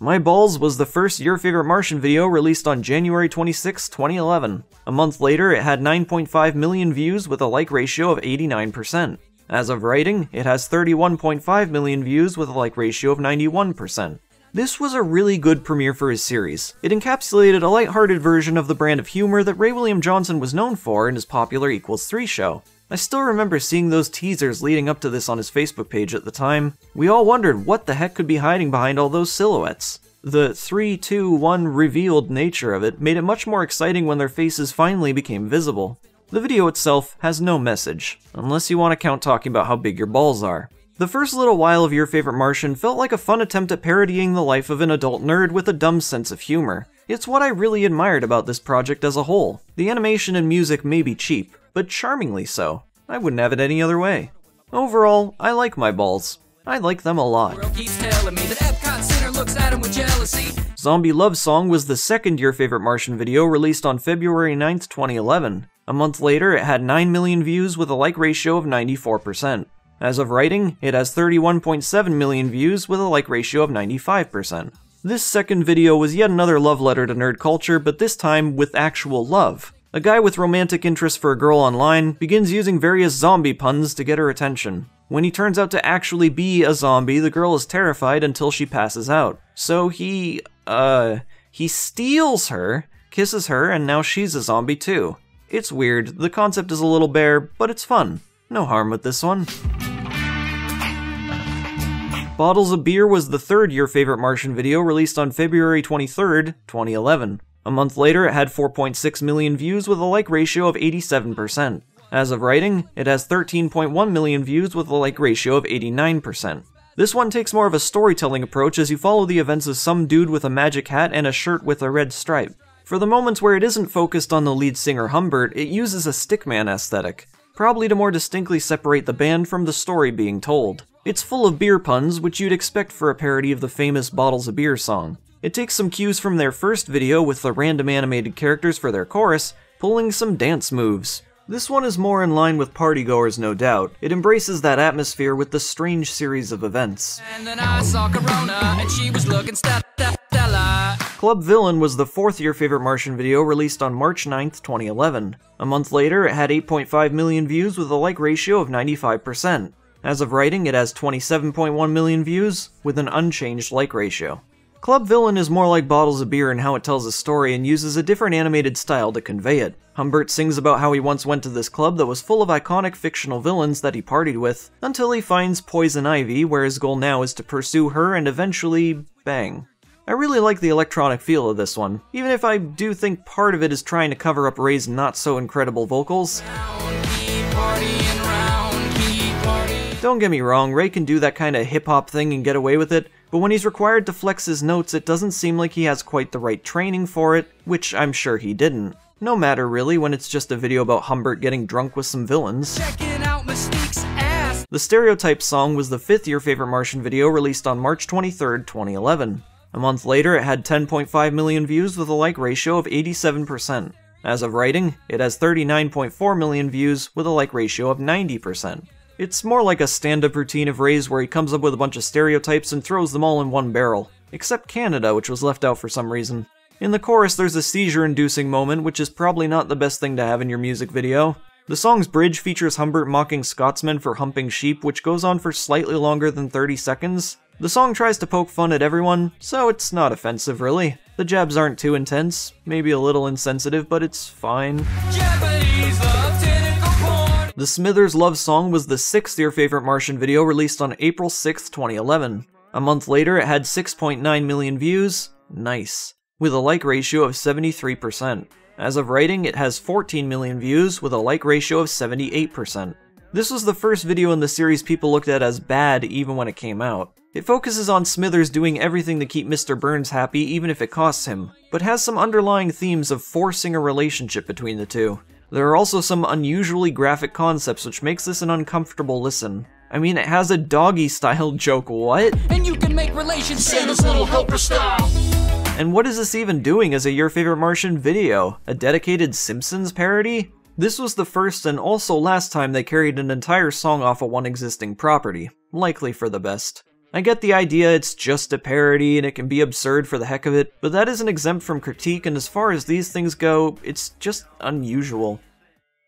My Balls was the first Your Favorite Martian video released on January 26, 2011. A month later, it had 9.5 million views with a like ratio of 89%. As of writing, it has 31.5 million views with a like ratio of 91%. This was a really good premiere for his series. It encapsulated a lighthearted version of the brand of humor that Ray William Johnson was known for in his popular Equals 3 show. I still remember seeing those teasers leading up to this on his Facebook page at the time. We all wondered what the heck could be hiding behind all those silhouettes. The 3, 2, 1 revealed nature of it made it much more exciting when their faces finally became visible. The video itself has no message, unless you want to count talking about how big your balls are. The first little while of Your Favorite Martian felt like a fun attempt at parodying the life of an adult nerd with a dumb sense of humor. It's what I really admired about this project as a whole. The animation and music may be cheap, but charmingly so. I wouldn't have it any other way. Overall, I like My Balls. I like them a lot. Zombie Love Song was the second Your Favorite Martian video released on February 9th, 2011. A month later, it had 9 million views with a like ratio of 94%. As of writing, it has 31.7 million views with a like ratio of 95%. This second video was yet another love letter to nerd culture, but this time with actual love. A guy with romantic interest for a girl online begins using various zombie puns to get her attention. When he turns out to actually be a zombie, the girl is terrified until she passes out. So he steals her, kisses her, and now she's a zombie too. It's weird, the concept is a little bare, but it's fun. No harm with this one. Bottles of Beer was the third Your Favorite Martian video released on February 23rd, 2011. A month later, it had 4.6 million views with a like ratio of 87%. As of writing, it has 13.1 million views with a like ratio of 89%. This one takes more of a storytelling approach as you follow the events of some dude with a magic hat and a shirt with a red stripe. For the moments where it isn't focused on the lead singer Humbert, it uses a stickman aesthetic, probably to more distinctly separate the band from the story being told. It's full of beer puns, which you'd expect for a parody of the famous Bottles of Beer song. It takes some cues from their first video with the random animated characters for their chorus, pulling some dance moves. This one is more in line with partygoers, no doubt. It embraces that atmosphere with the strange series of events. And then I saw Corona, and she was looking Stella. Club Villain was the fourth Your Favorite Martian video released on March 9th, 2011. A month later, it had 8.5 million views with a like ratio of 95%. As of writing, it has 27.1 million views, with an unchanged like ratio. Club Villain is more like Bottles of Beer in how it tells a story and uses a different animated style to convey it. Humbert sings about how he once went to this club that was full of iconic fictional villains that he partied with, until he finds Poison Ivy, where his goal now is to pursue her and eventually bang. I really like the electronic feel of this one, even if I do think part of it is trying to cover up Ray's not-so-incredible vocals. Don't get me wrong, Ray can do that kind of hip-hop thing and get away with it, but when he's required to flex his notes, it doesn't seem like he has quite the right training for it, which I'm sure he didn't. No matter really, when it's just a video about Humbert getting drunk with some villains. The Stereotype song was the fifth Your Favorite Martian video released on March 23rd, 2011. A month later, it had 10.5 million views with a like ratio of 87%. As of writing, it has 39.4 million views with a like ratio of 90%. It's more like a stand-up routine of Ray's where he comes up with a bunch of stereotypes and throws them all in one barrel. Except Canada, which was left out for some reason. In the chorus, there's a seizure-inducing moment, which is probably not the best thing to have in your music video. The song's bridge features Humbert mocking Scotsmen for humping sheep, which goes on for slightly longer than 30 seconds. The song tries to poke fun at everyone, so it's not offensive, really. The jabs aren't too intense, maybe a little insensitive, but it's fine. The Smithers Love Song was the sixth Your Favorite Martian video released on April 6, 2011. A month later, it had 6.9 million views, nice, with a like ratio of 73%. As of writing, it has 14 million views with a like ratio of 78%. This was the first video in the series people looked at as bad even when it came out. It focuses on Smithers doing everything to keep Mr. Burns happy even if it costs him, but has some underlying themes of forcing a relationship between the two. There are also some unusually graphic concepts, which makes this an uncomfortable listen. I mean, it has a doggy-style joke, what? And you can make relations Santa's little helper style! And what is this even doing as a Your Favorite Martian video? A dedicated Simpsons parody? This was the first and also last time they carried an entire song off of one existing property. Likely for the best. I get the idea it's just a parody and it can be absurd for the heck of it, but that isn't exempt from critique, and as far as these things go, it's just unusual.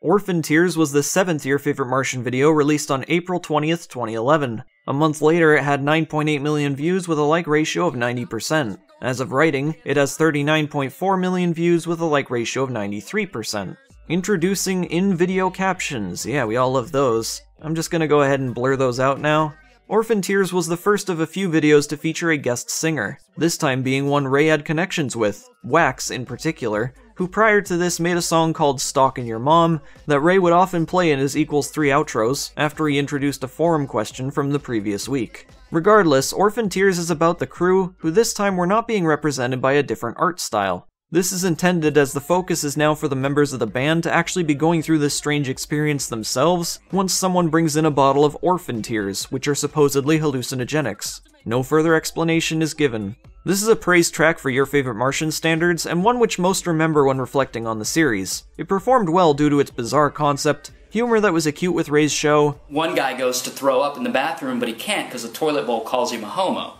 Orphan Tears was the 7th Your Favorite Martian video, released on April 20th, 2011. A month later, it had 9.8 million views with a like ratio of 90%. As of writing, it has 39.4 million views with a like ratio of 93%. Introducing in-video captions. Yeah, we all love those. I'm just gonna go ahead and blur those out now. Orphan Tears was the first of a few videos to feature a guest singer, this time being one Ray had connections with, Wax in particular, who prior to this made a song called Stalkin' Your Mom that Ray would often play in his Equals 3 outros after he introduced a forum question from the previous week. Regardless, Orphan Tears is about the crew, who this time were not being represented by a different art style. This is intended as the focus is now for the members of the band to actually be going through this strange experience themselves once someone brings in a bottle of Orphan Tears, which are supposedly hallucinogenics. No further explanation is given. This is a praised track for Your Favorite Martian standards, and one which most remember when reflecting on the series. It performed well due to its bizarre concept, humor that was acute with Ray's show. One guy goes to throw up in the bathroom, but he can't because the toilet bowl calls him a homo.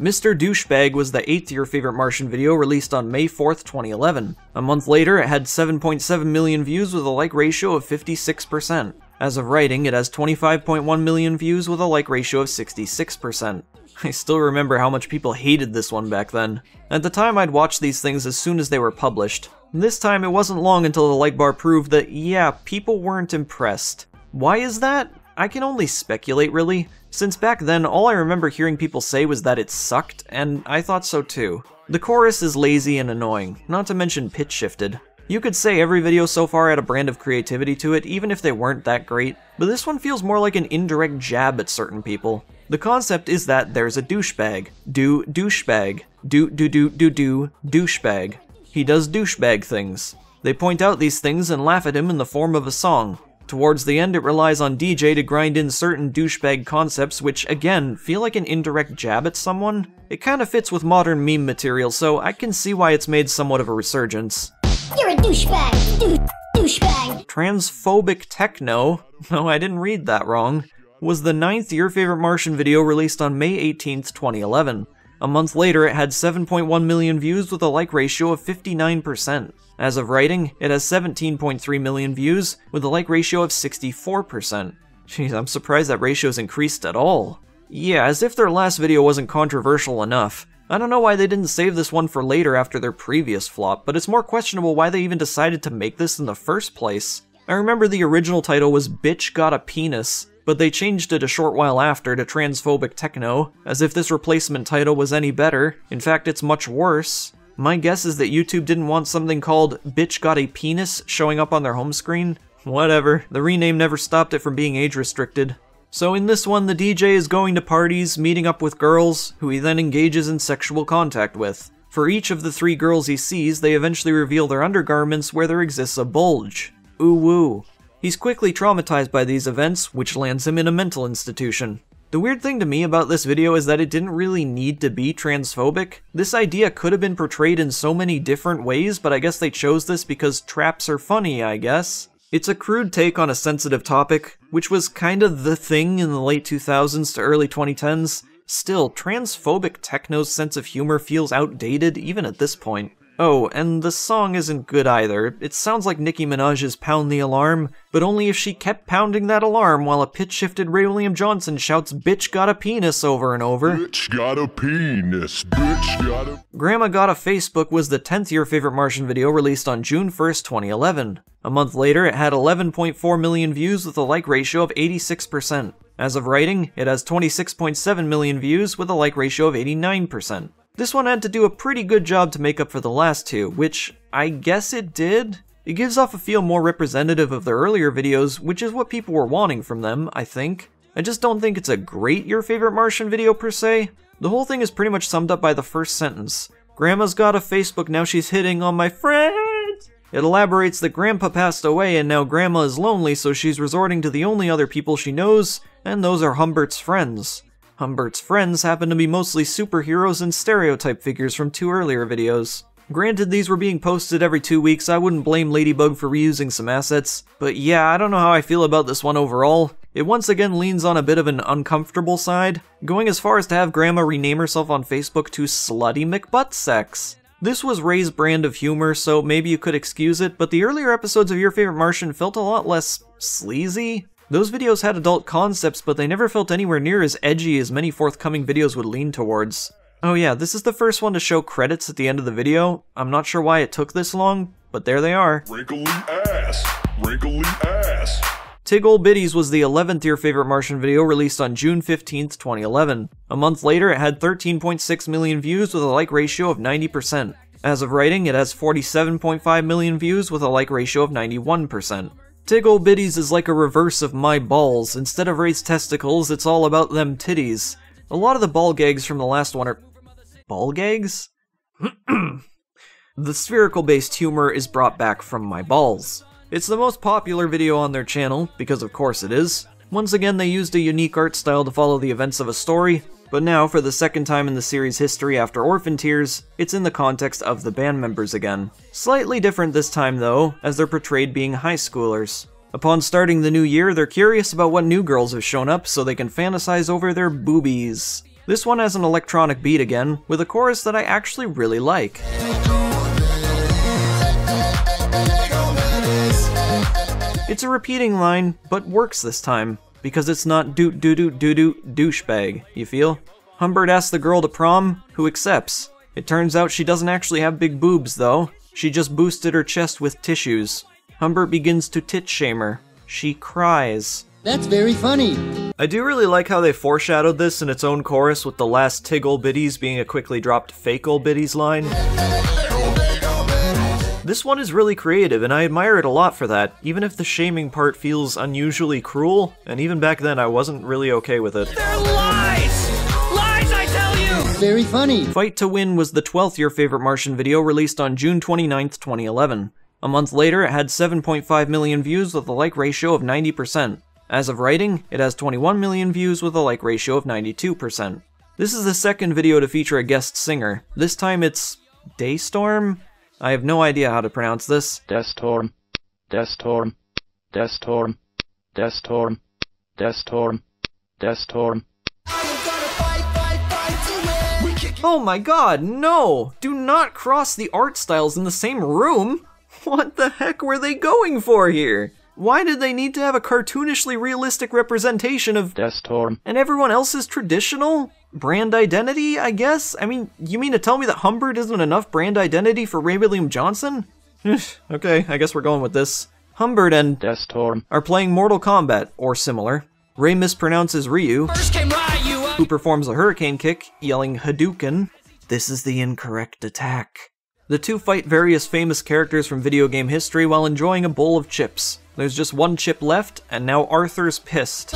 Mr. Douchebag was the 8th Your Favorite Martian video, released on May 4th, 2011. A month later, it had 7.7 million views with a like ratio of 56%. As of writing, it has 25.1 million views with a like ratio of 66%. I still remember how much people hated this one back then. At the time, I'd watch these things as soon as they were published. This time, it wasn't long until the like bar proved that, yeah, people weren't impressed. Why is that? I can only speculate, really, since back then all I remember hearing people say was that it sucked, and I thought so too. The chorus is lazy and annoying, not to mention pitch shifted. You could say every video so far had a brand of creativity to it, even if they weren't that great, but this one feels more like an indirect jab at certain people. The concept is that there's a douchebag. Do douchebag. Do do do do do douchebag. He does douchebag things. They point out these things and laugh at him in the form of a song. Towards the end, it relies on DJ to grind in certain douchebag concepts which, again, feel like an indirect jab at someone. It kinda fits with modern meme material, so I can see why it's made somewhat of a resurgence. You're a douchebag! Douchebag! Transphobic Techno? No, I didn't read that wrong. Was the 9th Your Favorite Martian video, released on May 18th, 2011. A month later, it had 7.1 million views with a like ratio of 59%. As of writing, it has 17.3 million views, with a like ratio of 64%. Jeez, I'm surprised that ratio's increased at all. Yeah, as if their last video wasn't controversial enough. I don't know why they didn't save this one for later after their previous flop, but it's more questionable why they even decided to make this in the first place. I remember the original title was Bitch Got a Penis, but they changed it a short while after to Transphobic Techno, as if this replacement title was any better. In fact, it's much worse. My guess is that YouTube didn't want something called Bitch Got a Penis showing up on their home screen. Whatever, the rename never stopped it from being age-restricted. So in this one, the DJ is going to parties, meeting up with girls, who he then engages in sexual contact with. For each of the 3 girls he sees, they eventually reveal their undergarments where there exists a bulge. Ooh woo. He's quickly traumatized by these events, which lands him in a mental institution. The weird thing to me about this video is that it didn't really need to be transphobic. This idea could have been portrayed in so many different ways, but I guess they chose this because traps are funny, I guess. It's a crude take on a sensitive topic, which was kind of the thing in the late 2000s to early 2010s. Still, Transphobic Techno's sense of humor feels outdated even at this point. Oh, and the song isn't good either. It sounds like Nicki Minaj's Pound the Alarm, but only if she kept pounding that alarm while a pitch-shifted Ray William Johnson shouts "Bitch got a penis" over and over. Bitch got a penis, bitch got a... Grandma Got a Facebook was the 10th Your Favorite Martian video, released on June 1st, 2011. A month later, it had 11.4 million views with a like ratio of 86%. As of writing, it has 26.7 million views with a like ratio of 89%. This one had to do a pretty good job to make up for the last two, which I guess it did? It gives off a feel more representative of their earlier videos, which is what people were wanting from them, I think. I just don't think it's a great Your Favorite Martian video per se. The whole thing is pretty much summed up by the first sentence. Grandma's got a Facebook, now she's hitting on my friends! It elaborates that Grandpa passed away and now Grandma is lonely, so she's resorting to the only other people she knows, and those are Humbert's friends. Humbert's friends happen to be mostly superheroes and stereotype figures from 2 earlier videos. Granted, these were being posted every 2 weeks, I wouldn't blame Ladybug for reusing some assets, but yeah, I don't know how I feel about this one overall. It once again leans on a bit of an uncomfortable side, going as far as to have Grandma rename herself on Facebook to Slutty McButtsex. This was Ray's brand of humor, so maybe you could excuse it, but the earlier episodes of Your Favorite Martian felt a lot less sleazy. Those videos had adult concepts, but they never felt anywhere near as edgy as many forthcoming videos would lean towards. Oh yeah, this is the first one to show credits at the end of the video. I'm not sure why it took this long, but there they are. Wrinkly ass, wrinkly ass. Tig Ol' Bitties was the 11th Your Favorite Martian video, released on June 15th, 2011. A month later, it had 13.6 million views with a like ratio of 90%. As of writing, it has 47.5 million views with a like ratio of 91%. Tig Ol' Bitties is like a reverse of My Balls. Instead of Ray's testicles, it's all about them titties. A lot of the ball gags from the last one are... ball gags? The spherical-based humor is brought back from My Balls. It's the most popular video on their channel, because of course it is. Once again, they used a unique art style to follow the events of a story, but now, for the second time in the series' history after Orphan Tears, it's in the context of the band members again. Slightly different this time though, as they're portrayed being high schoolers. Upon starting the new year, they're curious about what new girls have shown up so they can fantasize over their boobies. This one has an electronic beat again, with a chorus that I actually really like. It's a repeating line, but works this time, because it's not doot doo doo doo doo douchebag, you feel? Humbert asks the girl to prom, who accepts. It turns out she doesn't actually have big boobs though, she just boosted her chest with tissues. Humbert begins to tit shame her. She cries. That's very funny. I do really like how they foreshadowed this in its own chorus, with the last Tig Ol' Bitties being a quickly dropped Fake Ol' Bitties line. This one is really creative, and I admire it a lot for that, even if the shaming part feels unusually cruel, and even back then I wasn't really okay with it. They're lies! Lies, I tell you! Very funny. Fight to Win was the 12th Your Favorite Martian video, released on June 29th, 2011. A month later, it had 7.5 million views with a like ratio of 90%. As of writing, it has 21 million views with a like ratio of 92%. This is the second video to feature a guest singer. This time it's... Destorm? I have no idea how to pronounce this. Destorm, Destorm, Destorm, Destorm, Destorm, Destorm. Oh my god, no! Do not cross the art styles in the same room! What the heck were they going for here? Why did they need to have a cartoonishly realistic representation of Destorm and everyone else's traditional brand identity, I guess? I mean, you mean to tell me that Humbert isn't enough brand identity for Ray William Johnson? Okay, I guess we're going with this. Humbert and Destorm are playing Mortal Kombat, or similar. Ray mispronounces Ryu, who performs a hurricane kick, yelling Hadouken. This is the incorrect attack. The two fight various famous characters from video game history while enjoying a bowl of chips. There's just one chip left, and now Arthur's pissed.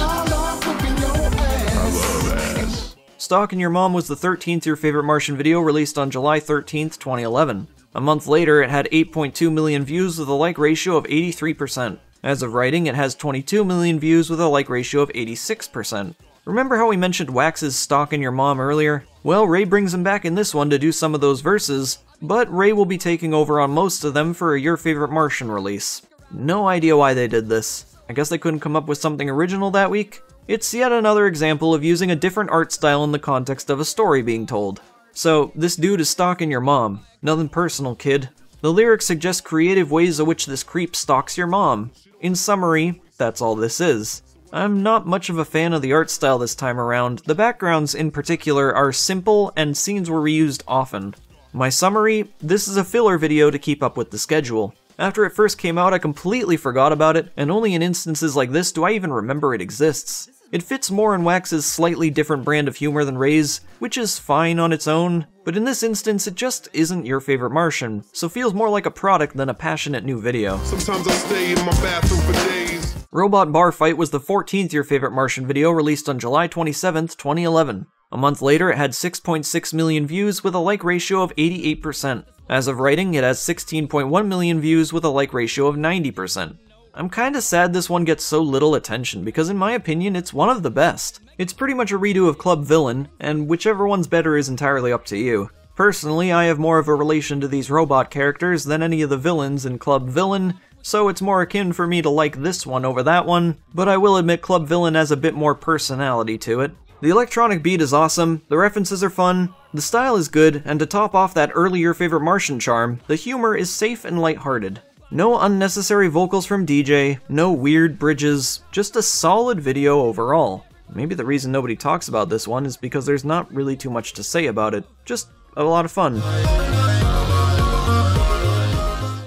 Stalking Your Mom was the 13th Your Favorite Martian video, released on July 13th, 2011. A month later, it had 8.2 million views with a like ratio of 83%. As of writing, it has 22 million views with a like ratio of 86%. Remember how we mentioned Wax's Stalking Your Mom earlier? Well, Ray brings him back in this one to do some of those verses, but Ray will be taking over on most of them for a Your Favorite Martian release. No idea why they did this. I guess they couldn't come up with something original that week? It's yet another example of using a different art style in the context of a story being told. So, this dude is stalking your mom. Nothing personal, kid. The lyrics suggest creative ways in which this creep stalks your mom. In summary, that's all this is. I'm not much of a fan of the art style this time around. The backgrounds, in particular, are simple and scenes were reused often. My summary, this is a filler video to keep up with the schedule. After it first came out, I completely forgot about it, and only in instances like this do I even remember it exists. It fits more in Wax's slightly different brand of humor than Ray's, which is fine on its own, but in this instance it just isn't Your Favorite Martian, so feels more like a product than a passionate new video. Sometimes I stay in my bathroom for days. Robot Bar Fight was the 14th Your Favorite Martian video, released on July 27th, 2011. A month later, it had 6.6 million views with a like ratio of 88%. As of writing, it has 16.1 million views with a like ratio of 90%. I'm kinda sad this one gets so little attention, because in my opinion, it's one of the best. It's pretty much a redo of Club Villain, and whichever one's better is entirely up to you. Personally, I have more of a relation to these robot characters than any of the villains in Club Villain, so it's more akin for me to like this one over that one, but I will admit Club Villain has a bit more personality to it. The electronic beat is awesome, the references are fun, the style is good, and to top off that early Your Favorite Martian charm, the humor is safe and lighthearted. No unnecessary vocals from DJ, no weird bridges, just a solid video overall. Maybe the reason nobody talks about this one is because there's not really too much to say about it, just a lot of fun.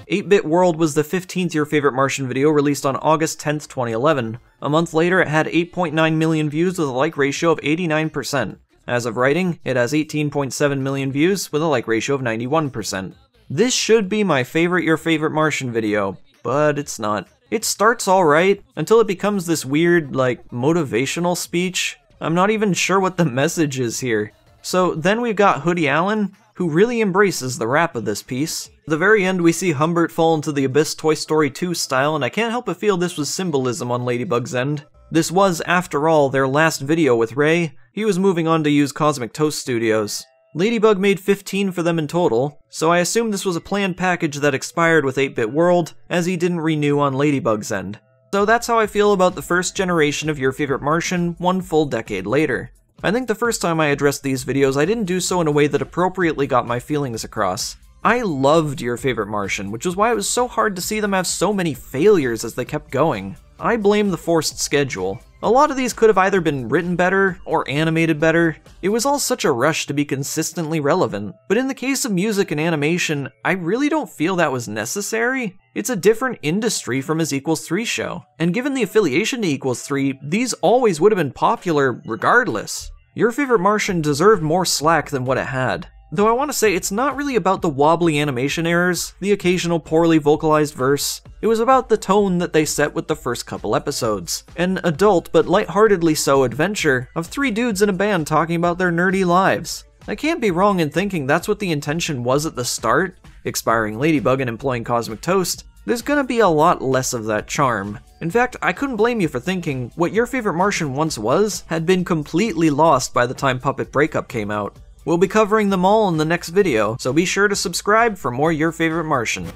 8-Bit World was the 15th Your Favorite Martian video released on August 10th, 2011. A month later, it had 8.9 million views with a like ratio of 89%. As of writing, it has 18.7 million views with a like ratio of 91%. This should be my favorite Your Favorite Martian video, but it's not. It starts alright, until it becomes this weird, like, motivational speech. I'm not even sure what the message is here. So then we've got Hoodie Allen, who really embraces the rap of this piece. At the very end, we see Humbert fall into the abyss Toy Story 2 style, and I can't help but feel this was symbolism on Ladybug's end. This was, after all, their last video with Ray. He was moving on to use Cosmic Toast Studios. Ladybug made 15 for them in total, so I assume this was a planned package that expired with 8-Bit World, as he didn't renew on Ladybug's end. So that's how I feel about the first generation of Your Favorite Martian, one full decade later. I think the first time I addressed these videos, I didn't do so in a way that appropriately got my feelings across. I loved Your Favorite Martian, which is why it was so hard to see them have so many failures as they kept going. I blame the forced schedule. A lot of these could have either been written better, or animated better. It was all such a rush to be consistently relevant. But in the case of music and animation, I really don't feel that was necessary. It's a different industry from his Equals 3 show. And given the affiliation to Equals 3, these always would have been popular regardless. Your Favorite Martian deserved more slack than what it had. Though I want to say it's not really about the wobbly animation errors, the occasional poorly vocalized verse. It was about the tone that they set with the first couple episodes. An adult, but lightheartedly so, adventure of three dudes in a band talking about their nerdy lives. I can't be wrong in thinking that's what the intention was at the start. Expiring Ladybug and employing Cosmic Toast, there's gonna be a lot less of that charm. In fact, I couldn't blame you for thinking what Your Favorite Martian once was had been completely lost by the time Puppet Breakup came out. We'll be covering them all in the next video, so be sure to subscribe for more Your Favorite Martian.